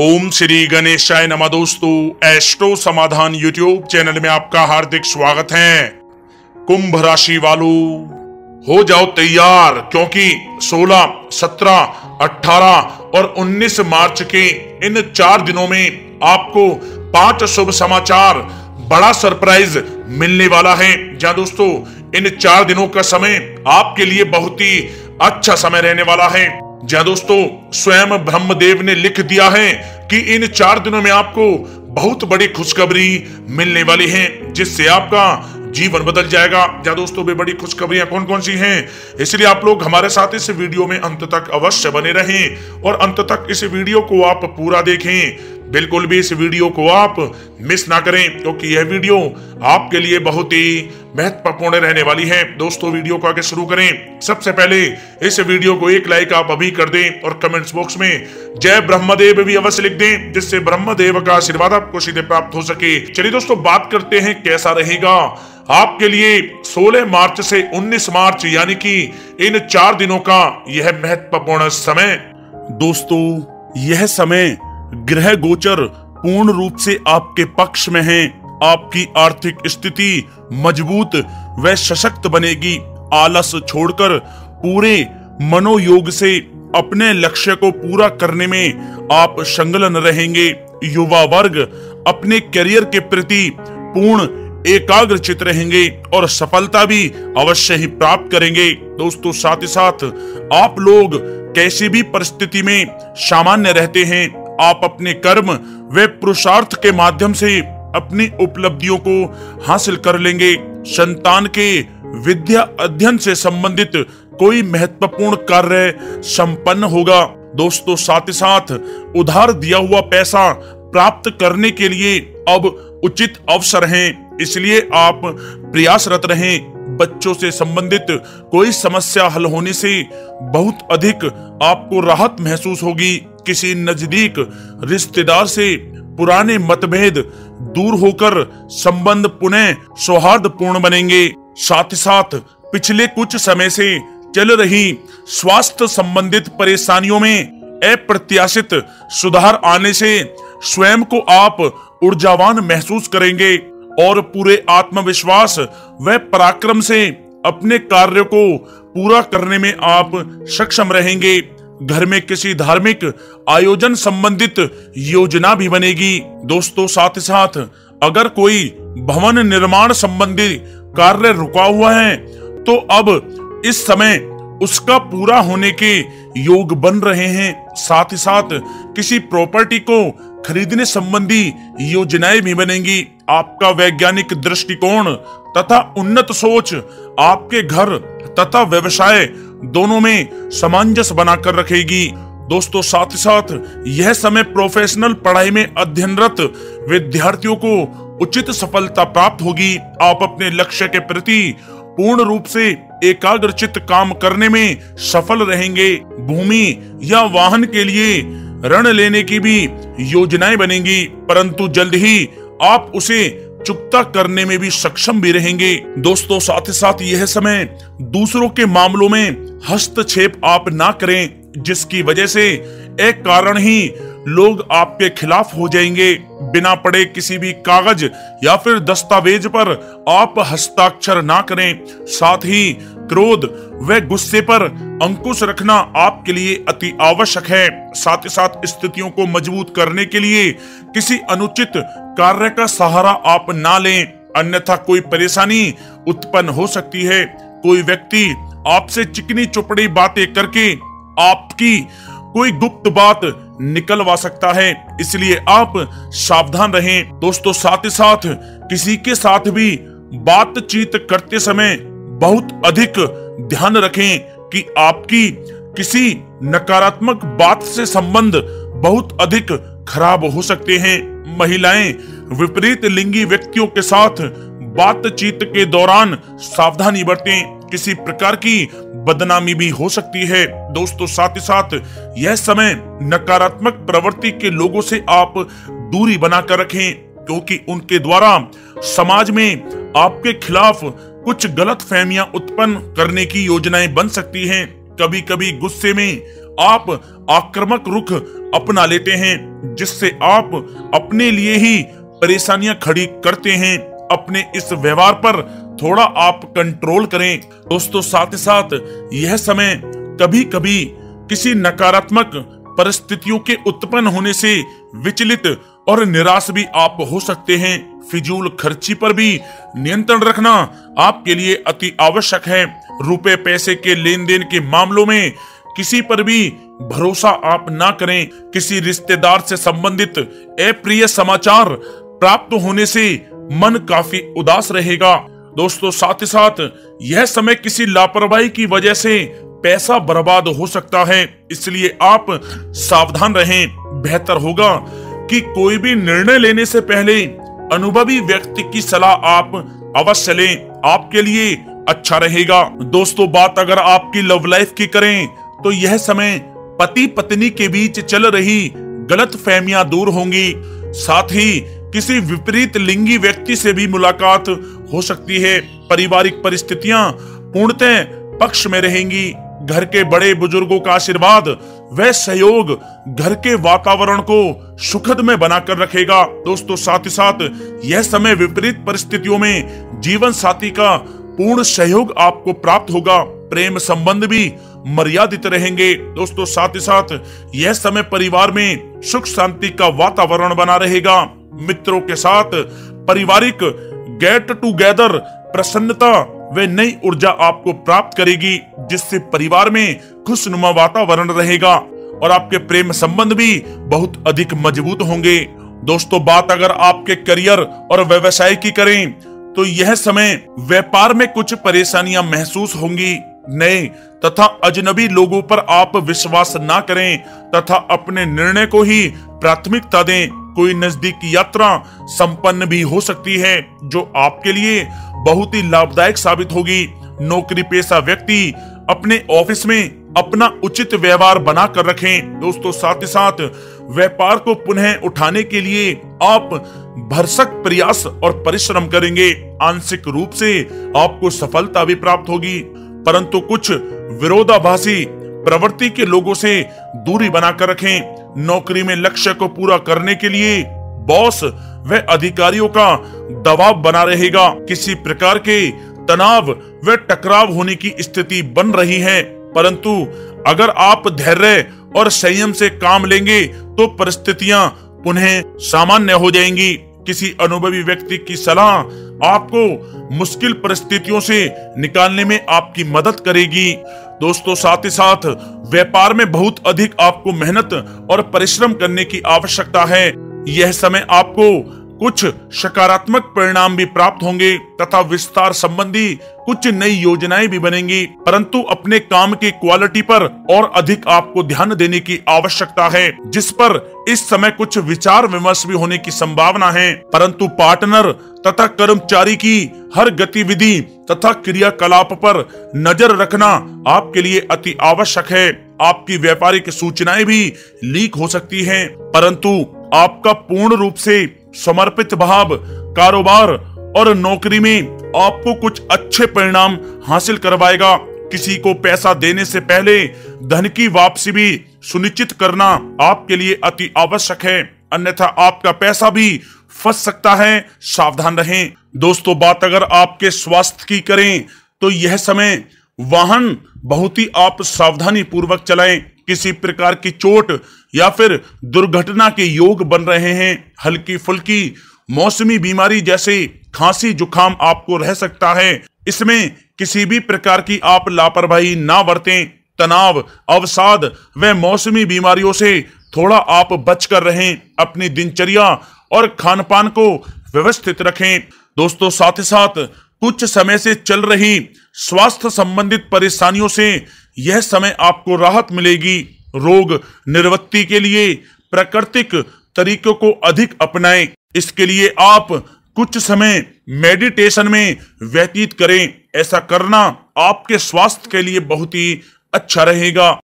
ओम श्री गणेशाय नमः। दोस्तों, एस्ट्रो समाधान यूट्यूब चैनल में आपका हार्दिक स्वागत है। कुंभ राशि वालों, हो जाओ तैयार, क्योंकि 16, 17, 18 और 19 मार्च के इन 4 दिनों में आपको 5 शुभ समाचार, बड़ा सरप्राइज मिलने वाला है। जहां दोस्तों इन 4 दिनों का समय आपके लिए बहुत ही अच्छा समय रहने वाला है। जहाँ दोस्तों स्वयं ब्रह्मदेव ने लिख दिया है कि इन 4 दिनों में आपको बहुत बड़ी खुशखबरी मिलने वाली है, जिससे आपका जीवन बदल जाएगा। जहाँ दोस्तों वे बड़ी खुशखबरियां कौन कौन सी हैं, इसलिए आप लोग हमारे साथ इस वीडियो में अंत तक अवश्य बने रहें और अंत तक इस वीडियो को आप पूरा देखें। बिल्कुल भी इस वीडियो को आप मिस ना करें, क्योंकि यह वीडियो आपके लिए बहुत ही महत्वपूर्ण रहने वाली है। दोस्तों वीडियो को आगे शुरू करें। सबसे पहले इस वीडियो को एक लाइक आप अभी कर दें और कमेंट्स बॉक्स में जय ब्रह्मदेव भी अवश्य लिख दें, जिससे ब्रह्मदेव का आशीर्वाद आपको सीधे प्राप्त हो सके। चलिए दोस्तों बात करते हैं कैसा रहेगा आपके लिए 16 मार्च से 19 मार्च यानी कि इन 4 दिनों का यह महत्वपूर्ण समय। दोस्तों यह समय ग्रह गोचर पूर्ण रूप से आपके पक्ष में है। आपकी आर्थिक स्थिति मजबूत व सशक्त बनेगी। आलस छोड़कर पूरे मनोयोग से अपने लक्ष्य को पूरा करने में आप संलग्न रहेंगे। युवा वर्ग अपने करियर के प्रति पूर्ण एकाग्रचित रहेंगे और सफलता भी अवश्य ही प्राप्त करेंगे। दोस्तों साथ ही साथ आप लोग कैसी भी परिस्थिति में सामान्य रहते हैं। आप अपने कर्म व पुरुषार्थ के माध्यम से अपनी उपलब्धियों को हासिल कर लेंगे। संतान के विद्या अध्ययन से संबंधित कोई महत्वपूर्ण कार्य संपन्न होगा। दोस्तों साथ ही साथ उधार दिया हुआ पैसा प्राप्त करने के लिए अब उचित अवसर हैं, इसलिए आप प्रयासरत रहें। बच्चों से संबंधित कोई समस्या हल होने से बहुत अधिक आपको राहत महसूस होगी। किसी नजदीक रिश्तेदार से पुराने मतभेद दूर होकर संबंध पुनः सौहार्दपूर्ण बनेंगे। साथ ही साथ पिछले कुछ समय से चल रही स्वास्थ्य संबंधित परेशानियों में अप्रत्याशित सुधार आने से स्वयं को आप ऊर्जावान महसूस करेंगे और पूरे आत्मविश्वास व पराक्रम से अपने कार्य को पूरा करने में आप सक्षम रहेंगे। घर में किसी धार्मिक आयोजन संबंधित योजना भी बनेगी। दोस्तों साथ ही साथ अगर कोई भवन निर्माण संबंधी कार्य रुका हुआ है तो अब इस समय उसका पूरा होने के योग बन रहे हैं। साथ ही साथ किसी प्रॉपर्टी को खरीदने संबंधी योजनाएं भी बनेंगी। आपका वैज्ञानिक दृष्टिकोण तथा उन्नत सोच आपके घर तथा व्यवसाय दोनों में सामंजस्य बनाकर रखेगी। दोस्तों साथ ही साथ यह समय प्रोफेशनल पढ़ाई में अध्ययनरत विद्यार्थियों को उचित सफलता प्राप्त होगी। आप अपने लक्ष्य के प्रति पूर्ण रूप से एकाग्रचित काम करने में सफल रहेंगे। भूमि या वाहन के लिए ऋण लेने की भी योजनाएं बनेंगी, परंतु जल्द ही आप उसे चुकता करने में भी सक्षम भी रहेंगे। दोस्तों साथ ही साथ यह समय दूसरों के मामलों में हस्तक्षेप आप ना करें, जिसकी वजह से एक कारण ही लोग आपके खिलाफ हो जाएंगे। बिना पढ़े किसी भी कागज या फिर दस्तावेज पर आप हस्ताक्षर ना करें। साथ ही क्रोध व गुस्से पर अंकुश रखना आपके लिए अति आवश्यक है। साथ ही साथ स्थितियों को मजबूत करने के लिए किसी अनुचित कार्य का सहारा आप ना लें, अन्यथा कोई परेशानी उत्पन्न हो सकती है। कोई व्यक्ति आपसे चिकनी चुपड़ी बातें करके आपकी कोई गुप्त बात निकलवा सकता है, इसलिए आप सावधान रहें। दोस्तों साथ ही साथ किसी के साथ भी बातचीत करते समय बहुत अधिक ध्यान रखें कि आपकी किसी नकारात्मक बात से संबंध बहुत अधिक खराब हो सकते हैं। महिलाएं विपरीत लिंगी व्यक्तियों के साथ बातचीत के दौरान सावधानी बरतें, किसी प्रकार की बदनामी भी हो सकती है। दोस्तों साथ ही साथ यह समय नकारात्मक प्रवृत्ति के लोगों से आप दूरी बनाकर रखें, क्योंकि उनके द्वारा समाज में आपके खिलाफ कुछ गलत फहमियां उत्पन्न करने की योजनाएं बन सकती हैं। कभी कभी गुस्से में आप आक्रामक रुख अपना लेते हैं, जिससे आप अपने लिए ही परेशानियां खड़ी करते हैं। अपने इस व्यवहार पर थोड़ा आप कंट्रोल करें दोस्तों। साथ ही साथ यह समय कभी कभी किसी नकारात्मक परिस्थितियों के उत्पन्न होने से विचलित और निराश भी आप हो सकते हैं। फिजूल खर्ची पर भी नियंत्रण रखना आपके लिए अति आवश्यक है। रुपए पैसे के लेन देन के मामलों में किसी पर भी भरोसा आप ना करें। किसी रिश्तेदार से संबंधित अप्रिय समाचार प्राप्त होने से मन काफी उदास रहेगा दोस्तों। साथ ही साथ यह समय किसी लापरवाही की वजह से पैसा बर्बाद हो सकता है, इसलिए आप सावधान रहें। बेहतर होगा कि कोई भी निर्णय लेने से पहले अनुभवी व्यक्ति की सलाह आप अवश्य लें, आपके लिए अच्छा रहेगा दोस्तों। बात अगर आपकी लव लाइफ की करें तो यह समय पति पत्नी के बीच चल रही गलत फहमियां दूर होंगी। साथ ही किसी विपरीत लिंगी व्यक्ति से भी मुलाकात हो सकती है। पारिवारिक परिस्थितियां पूर्णतः पक्ष में रहेंगी। घर के बड़े बुजुर्गों का आशीर्वाद व सहयोग घर के वातावरण को सुखद में बनाकर रखेगा दोस्तों। साथ ही साथ यह समय विपरीत परिस्थितियों में जीवन साथी का पूर्ण सहयोग आपको प्राप्त होगा। प्रेम संबंध भी मर्यादित रहेंगे दोस्तों। साथ ही साथ यह समय परिवार में सुख शांति का वातावरण बना रहेगा। मित्रों के साथ पारिवारिक गेट टुगेदर प्रसन्नता वे नई ऊर्जा आपको प्राप्त करेगी, जिससे परिवार में खुशनुमा वातावरण रहेगा और आपके प्रेम संबंध भी बहुत अधिक मजबूत होंगे दोस्तों। बात अगर आपके करियर और व्यवसाय की करें तो यह समय व्यापार में कुछ परेशानियां महसूस होंगी। नए तथा अजनबी लोगों पर आप विश्वास ना करें तथा अपने निर्णय को ही प्राथमिकता दें। कोई नजदीकी यात्रा संपन्न भी हो सकती है जो आपके लिए बहुत ही लाभदायक साबित होगी। नौकरी पेशा व्यक्ति अपने ऑफिस में अपना उचित व्यवहार बना कर रखें दोस्तों। साथ ही साथ व्यापार को पुनः उठाने के लिए आप भरसक प्रयास और परिश्रम करेंगे। आंशिक रूप से आपको सफलता भी प्राप्त होगी, परंतु कुछ विरोधाभासी प्रवृत्ति के लोगों से दूरी बनाकर रखें। नौकरी में लक्ष्य को पूरा करने के लिए बॉस व अधिकारियों का दबाव बना रहेगा। किसी प्रकार के तनाव व टकराव होने की स्थिति बन रही है, परंतु अगर आप धैर्य और संयम से काम लेंगे तो परिस्थितियां पुनः सामान्य हो जाएंगी। किसी अनुभवी व्यक्ति की सलाह आपको मुश्किल परिस्थितियों से निकालने में आपकी मदद करेगी दोस्तों। साथ ही साथ व्यापार में बहुत अधिक आपको मेहनत और परिश्रम करने की आवश्यकता है। यह समय आपको कुछ सकारात्मक परिणाम भी प्राप्त होंगे तथा विस्तार संबंधी कुछ नई योजनाएं भी बनेंगी, परंतु अपने काम की क्वालिटी पर और अधिक आपको ध्यान देने की आवश्यकता है, जिस पर इस समय कुछ विचार विमर्श भी होने की संभावना है। परंतु पार्टनर तथा कर्मचारी की हर गतिविधि तथा क्रियाकलाप पर नजर रखना आपके लिए अति आवश्यक है। आपकी व्यापारिक सूचनाएं भी लीक हो सकती हैं, परंतु आपका पूर्ण रूप से समर्पित भाव कारोबार और नौकरी में आपको कुछ अच्छे परिणाम हासिल करवाएगा। किसी को पैसा देने से पहले धन की वापसी भी सुनिश्चित करना आपके लिए अति आवश्यक है, अन्यथा आपका पैसा भी फंस सकता है। सावधान रहें दोस्तों। बात अगर आपके स्वास्थ्य की करें तो यह समय वाहन बहुत ही आप सावधानी पूर्वक चलाएं। किसी प्रकार की चोट या फिर दुर्घटना के योग बन रहे हैं। हल्की फुल्की मौसमी बीमारी जैसे खांसी जुखाम आपको रह सकता है। इसमें किसी भी प्रकार की आप लापरवाही ना बरतें। तनाव अवसाद व मौसमी बीमारियों से थोड़ा आप बचकर रहें। अपनी दिनचर्या और खानपान को व्यवस्थित रखें दोस्तों। साथ ही साथ कुछ समय से चल रही स्वास्थ्य संबंधित परेशानियों से यह समय आपको राहत मिलेगी। रोग निवृत्ति के लिए प्राकृतिक तरीकों को अधिक अपनाएं। इसके लिए आप कुछ समय मेडिटेशन में व्यतीत करें। ऐसा करना आपके स्वास्थ्य के लिए बहुत ही अच्छा रहेगा।